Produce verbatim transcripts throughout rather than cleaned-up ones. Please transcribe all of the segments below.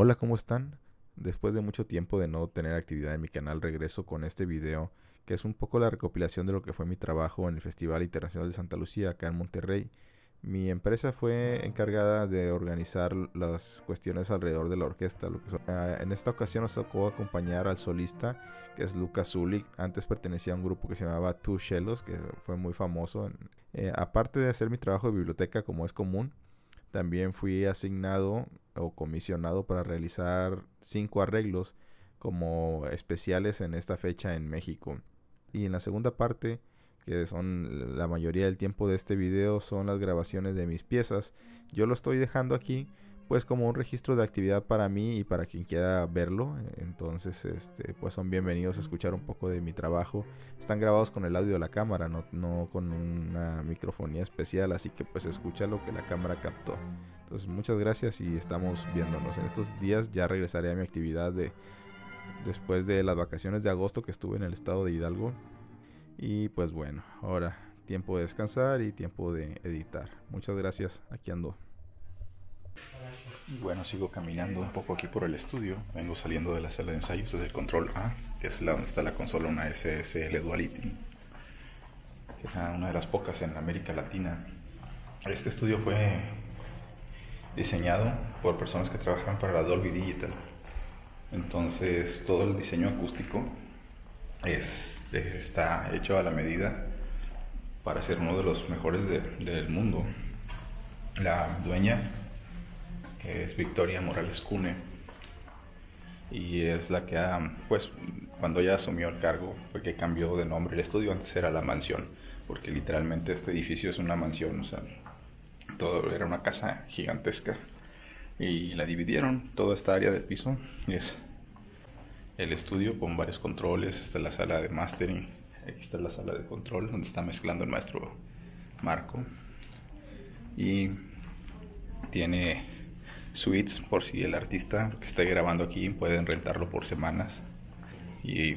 Hola, ¿cómo están? Después de mucho tiempo de no tener actividad en mi canal, regreso con este video que es un poco la recopilación de lo que fue mi trabajo en el Festival Internacional de Santa Lucía acá en Monterrey. Mi empresa fue encargada de organizar las cuestiones alrededor de la orquesta. En esta ocasión nos tocó acompañar al solista, que es Luka Sulic. Antes pertenecía a un grupo que se llamaba Two Cellos, que fue muy famoso. Eh, aparte de hacer mi trabajo de biblioteca, como es común, también fui asignado o comisionado para realizar cinco arreglos como especiales en esta fecha en México. Y en la segunda parte, que son la mayoría del tiempo de este video, son las grabaciones de mis piezas. Yo lo estoy dejando aquí pues como un registro de actividad para mí y para quien quiera verlo. Entonces este, pues son bienvenidos a escuchar un poco de mi trabajo. Están grabados con el audio de la cámara, no, no con una microfonía especial, así que pues escucha lo que la cámara captó. Entonces muchas gracias y estamos viéndonos. En estos días ya regresaré a mi actividad de, después de las vacaciones de agosto que estuve en el estado de Hidalgo. Y pues bueno, ahora tiempo de descansar y tiempo de editar. Muchas gracias, aquí ando. Y bueno, sigo caminando un poco aquí por el estudio. Vengo saliendo de la sala de ensayos desde el control A, que es la donde está la consola, una S S L Dualiting, que es una de las pocas en América Latina. Este estudio fue diseñado por personas que trabajan para la Dolby Digital. Entonces, todo el diseño acústico es, está hecho a la medida para ser uno de los mejores de, del mundo. La dueña es Victoria Morales Kuhne, y es la que ha, pues cuando ella asumió el cargo fue que cambió de nombre el estudio. Antes era la mansión, porque literalmente este edificio es una mansión, o sea, todo era una casa gigantesca y la dividieron. Toda esta área del piso es el estudio con varios controles. Está la sala de mastering, aquí está la sala de control donde está mezclando el maestro Marco, y tiene suites por si el artista que está grabando aquí pueden rentarlo por semanas y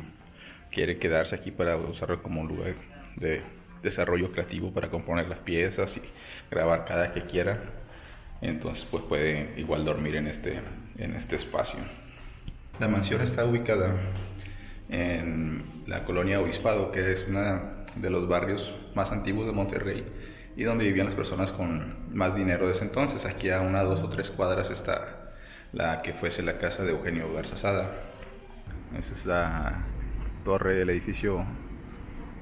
quiere quedarse aquí para usarlo como un lugar de desarrollo creativo para componer las piezas y grabar cada que quiera. Entonces pues puede igual dormir en este, en este espacio. La mansión está ubicada en la colonia Obispado, que es uno de los barrios más antiguos de Monterrey y donde vivían las personas con más dinero de ese entonces. Aquí a una, dos o tres cuadras está la que fuese la casa de Eugenio Garza Sada. Esa es la torre del edificio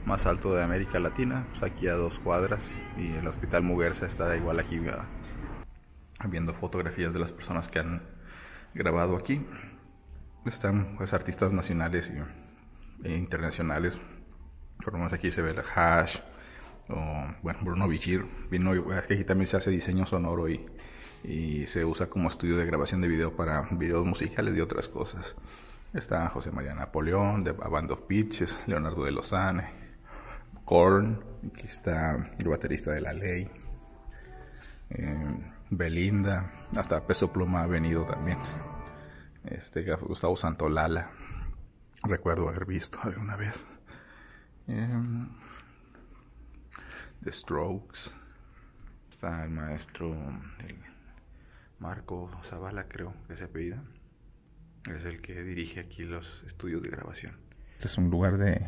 más alto de América Latina, pues aquí a dos cuadras, y el hospital Muguerza está igual aquí, viendo fotografías de las personas que han grabado aquí. Están pues artistas nacionales y, e internacionales. Por lo menos aquí se ve la Hash, o bueno, Bruno Vigir vino, que aquí también se hace diseño sonoro y, y se usa como estudio de grabación de video para videos musicales y otras cosas. Está José María Napoleón, de Band of Peaches, Leonardo de Lozane, Korn, aquí está el baterista de La Ley, eh, Belinda, hasta Pesopluma ha venido también, este Gustavo Santolalla, recuerdo haber visto alguna vez. Eh, The Strokes, está el maestro el Marco Zavala, creo que se apellida, es el que dirige aquí los estudios de grabación. Este es un lugar de,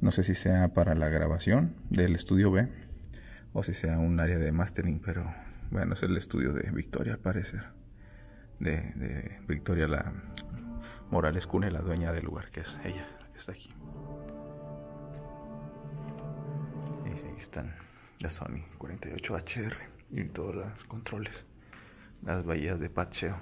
no sé si sea para la grabación del estudio B o si sea un área de mastering, pero bueno, es el estudio de Victoria al parecer, de, de Victoria la Morales Kuhne, la dueña del lugar, que es ella, la que está aquí. Están la Sony cuarenta y ocho H R y todos los controles, las bahías de patcheo.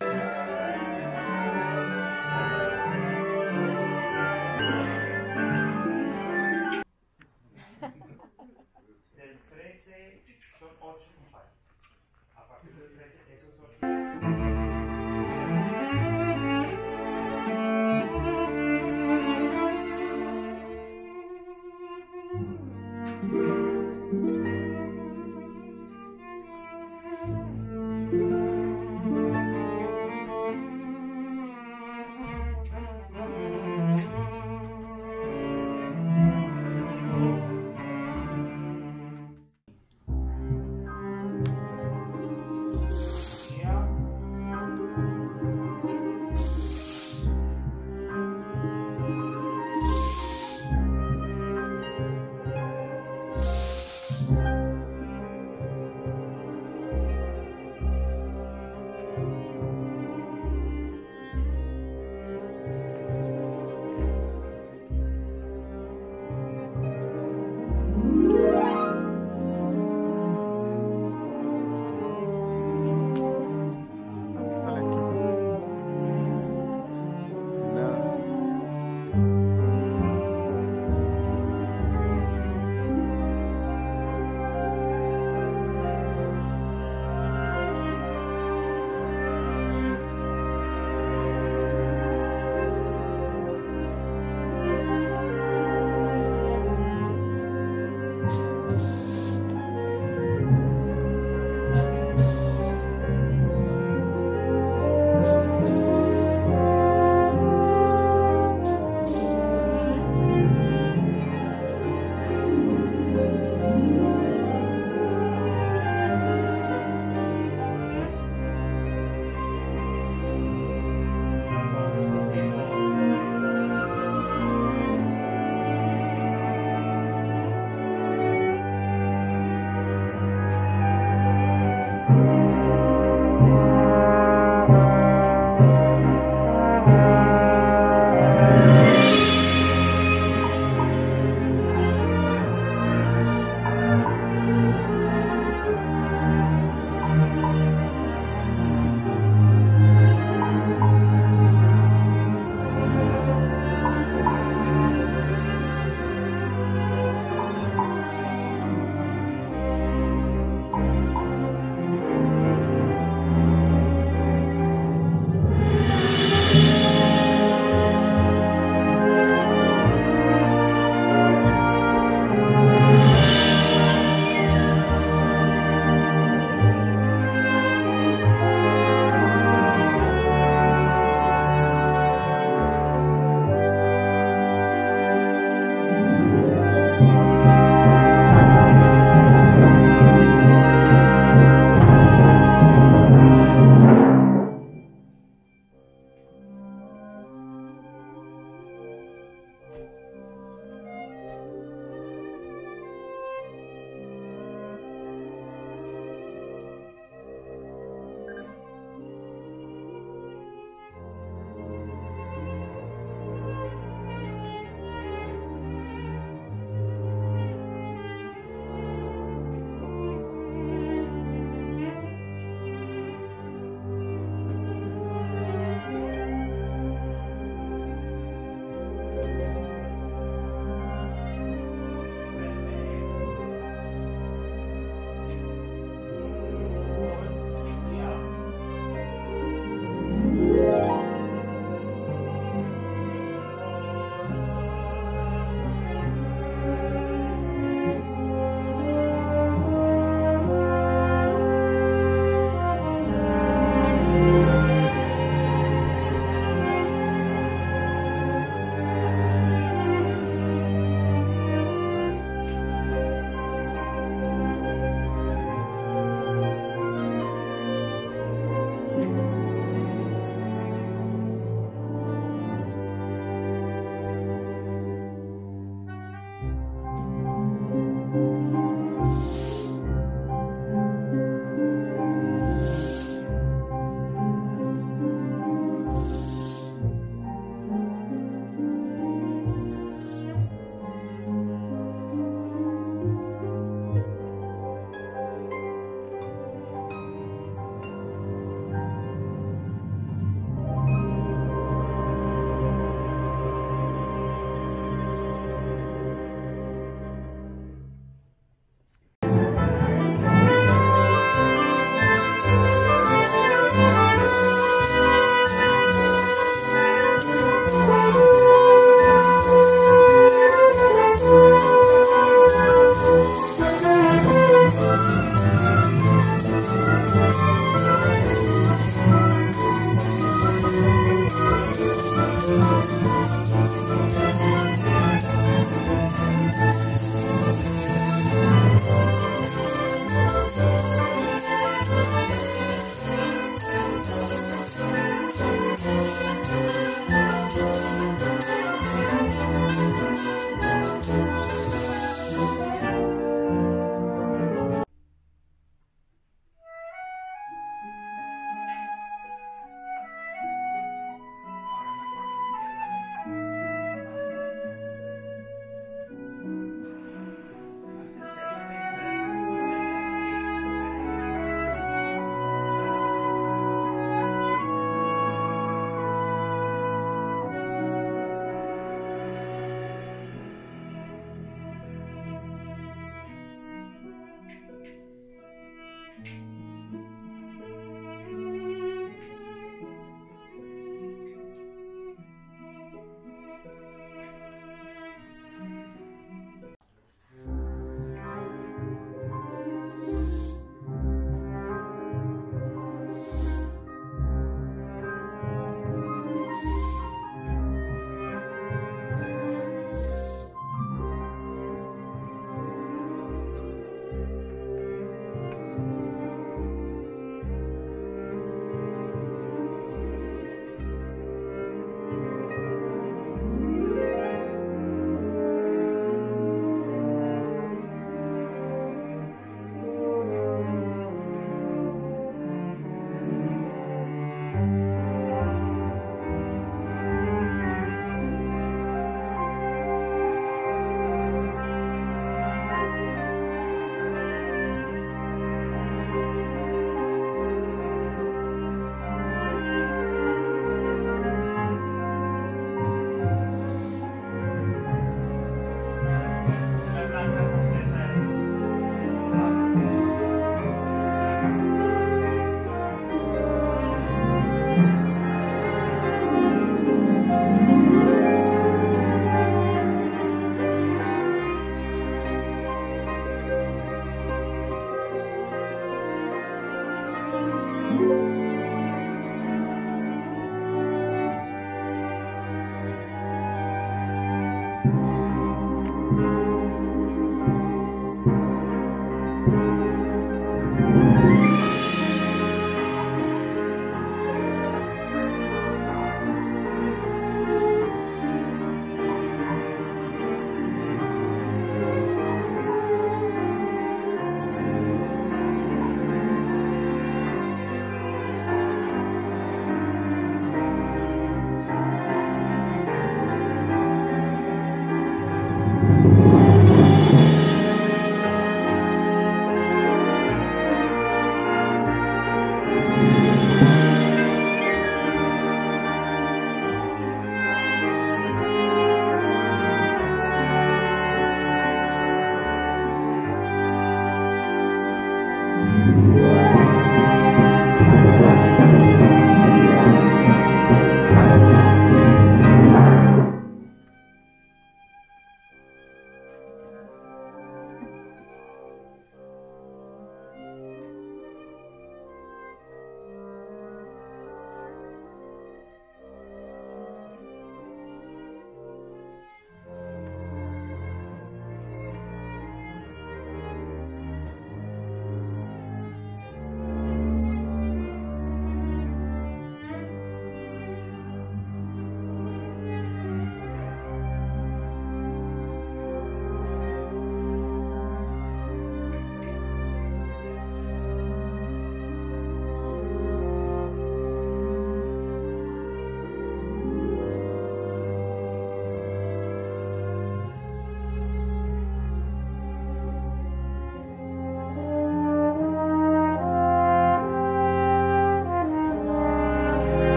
Del trece son ocho compases. A partir del trece esos son thank you.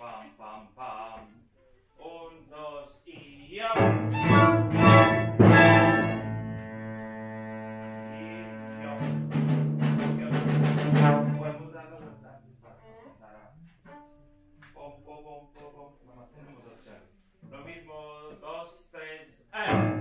pam, pam, pam. Un, dos y ya. Podemos dar los ataques para comenzar a. Pom, pom, pom, pom, pom. Nada más tenemos ocho. Lo mismo, dos, tres, ¡ay!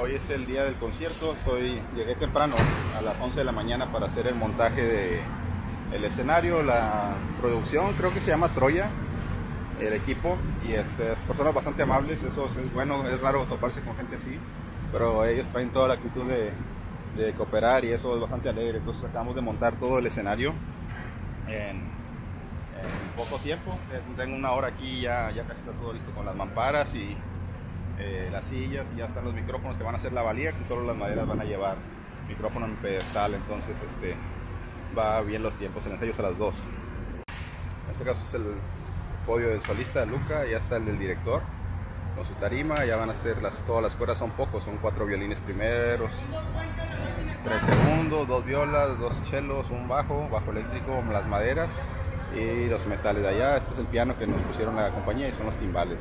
Hoy es el día del concierto. Soy, llegué temprano a las once de la mañana para hacer el montaje de el escenario, la producción, creo que se llama Troya, el equipo, y este, personas bastante amables. Eso es bueno, es raro toparse con gente así, pero ellos traen toda la actitud de, de cooperar y eso es bastante alegre. Entonces acabamos de montar todo el escenario en, en poco tiempo. Tengo una hora aquí, ya, ya casi está todo listo con las mamparas y Eh, las sillas, ya están los micrófonos que van a ser lavaliers y solo las maderas van a llevar micrófono en pedestal. Entonces este, va bien los tiempos, el ensayo es a las dos. En este caso es el podio del solista Luka, ya está el del director con su tarima. Ya van a ser las, todas las cuerdas, son pocos, son cuatro violines primeros, eh, tres segundos, dos violas, dos chelos, un bajo, bajo eléctrico, las maderas y los metales de allá. Este es el piano que nos pusieron la compañía y son los timbales.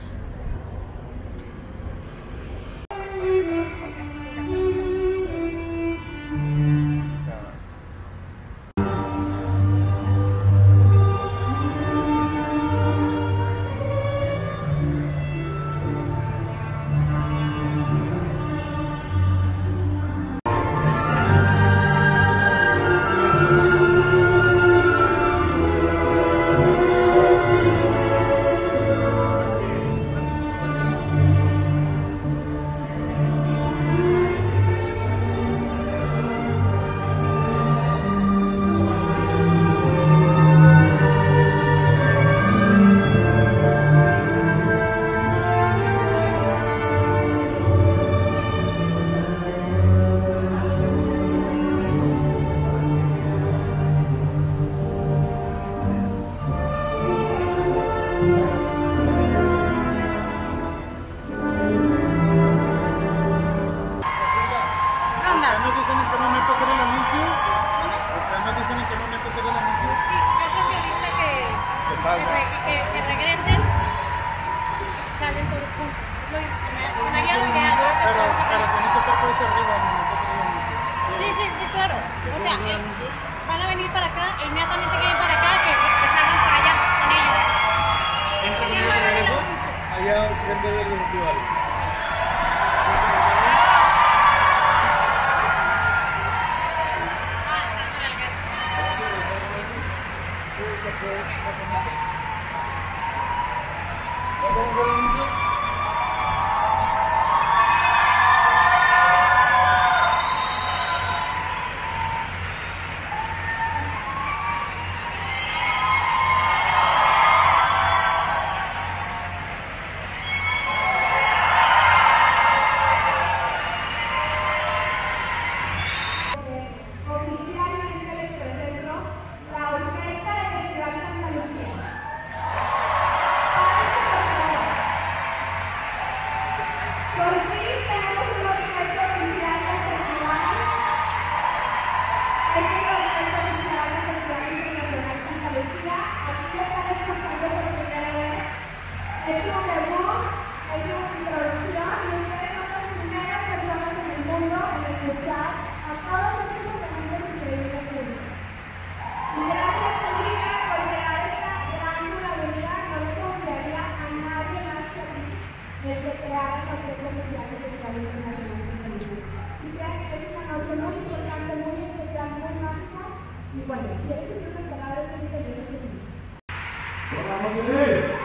reflejará los procesos sociales que se realizan en la comunidad. Y creo que es una noche muy importante, muy especial, muy mágica. Y bueno, quiero que se nos haga de este video que tenemos. ¡Hola, Móviles!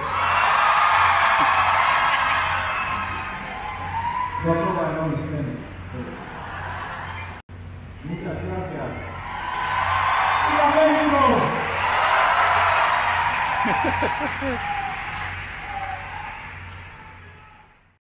Cuatro varones, ¿eh? Muchas gracias. ¡Viva México!